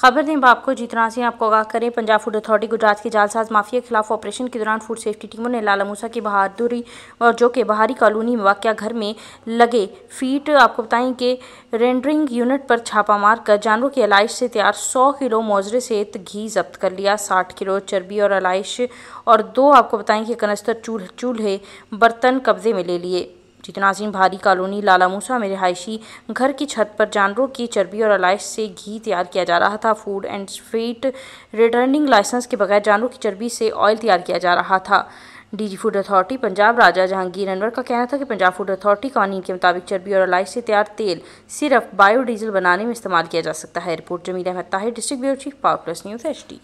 खबर दें आपको जितना से आपको आगाह करें। पंजाब फूड अथॉरिटी गुजरात की जालसाज माफिया के खिलाफ ऑपरेशन के दौरान फूड सेफ्टी टीमों ने लाला मूसा की बहादुरी और जो के बाहरी कॉलोनी में वाक़ घर में लगे फीट आपको बताएं कि रेंडरिंग यूनिट पर छापा मारकर जानवरों की अलाइश से तैयार 100 किलो मौजरे सहित घी जब्त कर लिया, 60 किलो चर्बी और अलाइश और दो आपको बताएं कि कनस्तर चूल्हे बर्तन कब्जे में ले लिए। जितनाजीम भारी कॉलोनी लाला मूसा में रिहायशी घर की छत पर जानवरों की चर्बी और अलाइश से घी तैयार किया जा रहा था। Food and feed returning licence के बगैर जानवरों की चर्बी से ऑयल तैयार किया जा रहा था। DG food authority Punjab Raja Jahangir Anwar का कहना था कि पंजाब फूड अथॉरिटी कानून के मुताबिक चर्बी और अलाइश से तैयार तेल सिर्फ बायोडीजल बनाने में इस्तेमाल किया जा सकता है। Report Jameel Ahmed Tahir, district bureau chief, power plus news HD।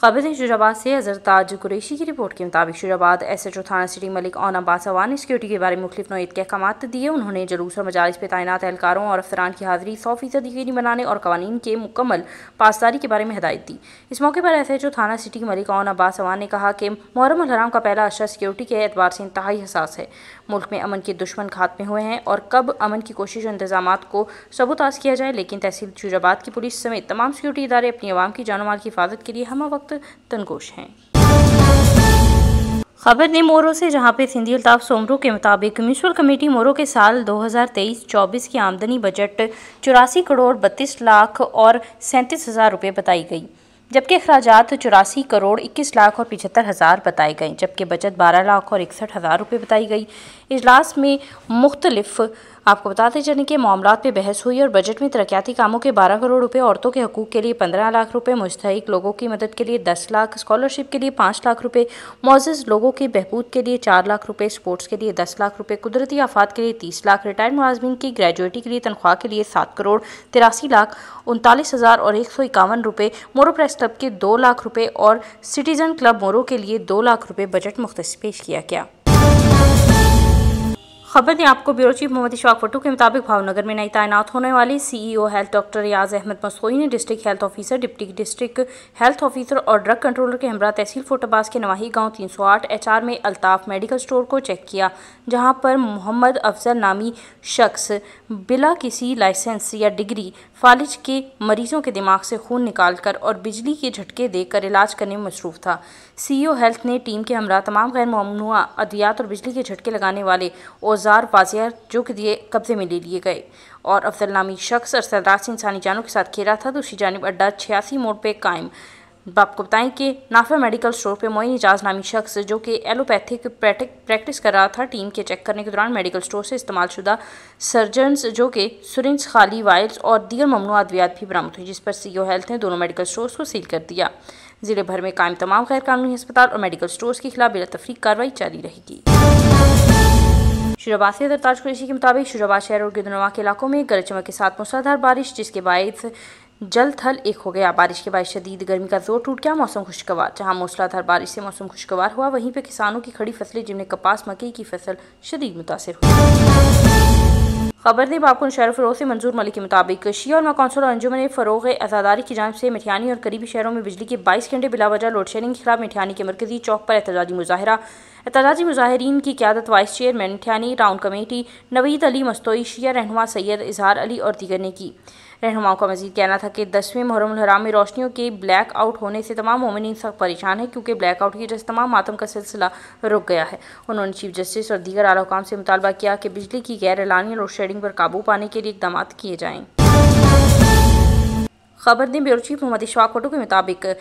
खबर है शुजराबाद से। अजर ताज कुरैशी की रिपोर्ट के मुताबिक शुजराबाद SHO थाना सिटी मलिक अब्बास अवान ने सिक्योरिटी के बारे में मुख्तलिफ नौईद के अहकाम दिए। उन्होंने जुलूस और मजालिस पर तैनात एहलकारों और अफसरान की हाजिरी 100% यकीनी बनाने और कवानीन के मुकम्मल पासदारी के बारे में हिदायत दी। इस मौके पर SHO थाना सिटी मलिक अब्बास अवान ने कहा कि मुहर्रम उल हराम का पहला अशरा सिक्योरिटी के एतबार से इंतहाई हसास है। मुल्क में अमन के दुश्मन खात्मे हुए हैं और कब अमन की कोशिश और इंतजाम को सबूताज किया जाए, लेकिन तहसील शुजराबाद की पुलिस समेत तमाम सिक्योरिटी इदारे अपनी आवाम की जान माल की हिफाजत के लिए हम तनकोश हैं। खबर ने मोरो से, जहां पे सिंधी अल्ताफ सोमरू के मुताबिक म्यूनसिपल कमेटी मोरो के साल 2023-24 की आमदनी बजट 84 करोड़ 32 लाख और 37,000 रुपये बताई गई, जबकि अखराजात 84 करोड़ 21 लाख और 75,000 बताए गए, जबकि बचत 12 लाख और 61,000 रुपये बताई गई। इजलास में मुख्तलिफ आपको बताते चलें कि मामलों पर बहस हुई और बजट में तरक्याती कामों के 12 करोड़ रुपये, औरतों के हकूक़ के लिए 15 लाख रुपये, मुस्तहिक लोगों की मदद के लिए 10 लाख, स्कॉलरशिप के लिए 5 लाख रुपये, मोअज़्ज़ज़ लोगों की बहबूद के लिए 4 लाख रुपये, स्पोर्ट्स के लिए 10 लाख रुपये, कुदरती आफात के लिए 30 लाख, रिटायर्ड मुलाजमीन की ग्रेजुएटी के लिए तनख्वाह के लिए 7 करोड़ 83 लाख 39,000 और 151 रुपये, मोरो प्रेस क्लब के 2 लाख रुपये और सिटीज़न क्लब मोरो के लिए 2 लाख रुपये बजट मुख्तस पेश किया गया। खबर ने आपको ब्यूरो चीफ मोहम्मद इशाक फटू के मुताबिक भावनगर में नई तैनात होने वाली CEO हेल्थ डॉक्टर याज अहमद मस्कोई ने district health officer, deputy district health officer और ड्रग कंट्रोलर के हमरा तहसील फोर्ट अब्बास के नवाही गांव 308 HR में अल्ताफ मेडिकल स्टोर को चेक किया, जहां पर मोहम्मद अफजल नामी शख्स बिला किसी लाइसेंस या डिग्री फालिज के मरीजों के दिमाग से खून निकाल कर और बिजली के झटके देकर इलाज करने में मसरूफ़ था। CEO हेल्थ ने टीम के हमरा तमाम गैर ममनू अद्वियात और बिजली के झटके लगाने वाले औजार वाजियार जो कि दिए कब्जे में ले लिए गए और अफजल नामी शख्स अरसदराज से इंसानी जानों के साथ खेला था। दूसरी जानब अड्डा 86 मोड़ पे कायम आपको बताएं कि नाफा मेडिकल स्टोर पे मोइन एजाज नामी शख्स जो कि एलोपैथिक प्रैक्टिस कर रहा था, टीम के चेक करने के दौरान मेडिकल स्टोर से इस्तेमाल शुदा सर्जन्स जो कि सुरिंज, खाली वायल्स और दीगर ममनू अद्वियात भी बरामद हुई, जिस पर CEO हेल्थ ने दोनों मेडिकल स्टोर्स को सील कर दिया। ज़िले भर में कायम तमाम गैर कानूनी अस्पताल और मेडिकल स्टोर्स के खिलाफ बिला तफरीक कार्रवाई जारी रहेगी। शुजराबाद से अज़र ताज कुरैशी के मुताबिक शुजराबाद शहर और गिरनवा के इलाकों में गरज चमक के साथ मूसलाधार बारिश, जिसके बायस जल थल एक हो गया। बारिश के बाद शदीद गर्मी का जोर टूट गया। मौसम खुशगवार, जहां मूसलाधार बारिश से मौसम खुशगवार हुआ, वहीं पर किसानों की खड़ी फसलें जिनमें कपास, मकई की फसल शदीद मुतासर हुई। खबर दें आपको शहर फरोग से मंजूर मलिक के मुताबिक शिया उलमा कौंसिल और अंजुमन फरोग आज़ादारी की जानिब से मिठानी और करीबी शहरों में बिजली के 22 घंटे बिलावजा लोड शेडिंग के खिलाफ मिठानी के मरकजी चौक पर एहतजाजी मुजाहरा। एहतजाजी मुजाहरीन की क्यादत vice chairman Mithani town committee Naveed Ali Mastoi, शिया रहनुमा सैयद इजहार अली और दीगर ने की। रहनुमाओं का मजीद कहना था कि 10वें मुहर्रम उल हराम में रोशनियों के ब्लैक आउट होने से तमाम मोमिनीन सख्त परेशान है, क्योंकि ब्लैक आउट की वजह से तमाम मातम का सिलसिला रुक गया है। उन्होंने चीफ जस्टिस और दीगर आला हुकाम से मुतालबा किया कि बिजली की गैर एलानी लोड शेडिंग पर काबू पाने के लिए इकदाम किए जाएँ। खबर ने ब्यूरो चीफ मोहम्मद इशफाक के मुताबिक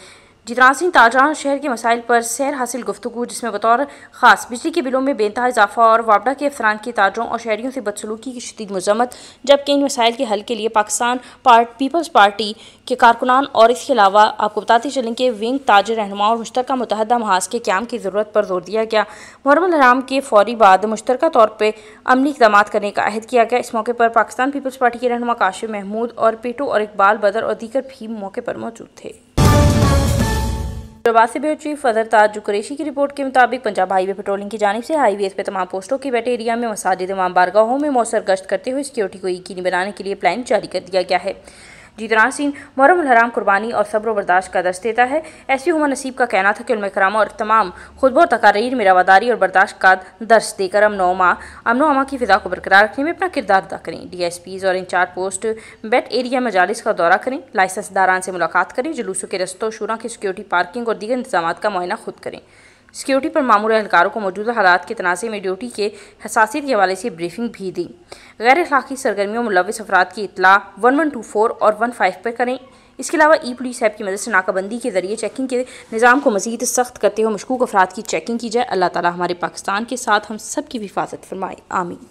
जितना सिंह ताजरान शहर के मसाइल पर सैर हासिल गुफ्तगू, जिसमें बतौर खास बिजली के बिलों में बेतहा इजाफा और वापडा के अफसरान की ताजरों और शहरियों से बदसलूकी की शदीद मजम्मत, जबकि इन मसाइल के हल के लिए पाकिस्तान पीपल्स पार्टी के कारकुनान और इसके अलावा आपको बताते चलें कि विंग ताजर रहनुमा और मुश्तरका मुतहदा महाज के क्याम की ज़रूरत पर जोर दिया गया। मुहर्रम हराम के फौरी बाद मुश्तरका तौर पर अमली इकदाम करने का अहद किया गया। इस मौके पर पाकिस्तान पीपल्स पार्टी के रहनुमा काशिफ महमूद और पीटू और इकबाल बदर और दीगर भी मौके पर मौजूद थे। शुजराबाद ब्यूरो चीफ अज़र ताज कुरैशी की रिपोर्ट के मुताबिक पंजाब हाईवे पेट्रोलिंग की जानिब से हाईवे पर तमाम पोस्टों के वेट एरिया में मसाजिद, इमाम बारगाहों में मौसर गश्त करते हुए सिक्योरिटी को यकीनी बनाने के लिए प्लान जारी कर दिया गया है। जीतराज सिंह मुहर्रम हराम कुर्बानी और सब्र बर्दाश्त का दर्स देता है। ऐसी हुमा नसीब का कहना था कि उलमा किराम और तमाम खुतबों और तकारीर में रवादारी और बर्दाश्त का दर्स देकर अमन व अमा की फ़िज़ा को बरकरार रखने में अपना किरदार अदा करें। DSPs और इंचार्ज पोस्ट बेट एरिया मजालिस का दौरा करें, लाइसेंसदारान से मुलाकात करें, जुलूसों के रस्तों, शूरा की सिक्योरिटी, पार्किंग और दीगर इंतजाम का मुआयना खुद करें। सिक्योरिटी पर मामूर एहलकारों को मौजूदा हालात के तनाज़े में ड्यूटी के हसासियत के हवाले से ब्रीफिंग भी दी। गैर अखलाकी सरगर्मियों मुलविस अफराद की इतला 1124 और 15 पर करें। इसके अलावा E-पुलिस ऐप की मदद से नाकाबंदी के जरिए चेकिंग के निज़ाम को मज़ीद सख्त करते हुए मशकूक अफराद की चेकिंग की जाए। अल्लाह ताला हमारे पाकिस्तान के साथ हम सब की हिफाजत फरमाए, आमीन।